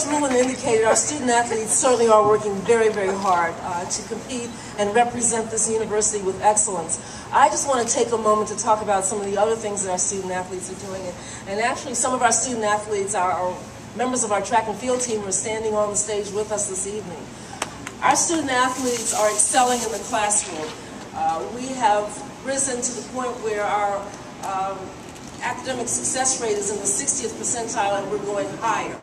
Coach Lewin indicated, our student athletes certainly are working very, very hard to compete and represent this university with excellence. I just want to take a moment to talk about some of the other things that our student athletes are doing. And actually, some of our student athletes are members of our track and field team are standing on the stage with us this evening. Our student athletes are excelling in the classroom. We have risen to the point where our academic success rate is in the 60th percentile, and we're going higher.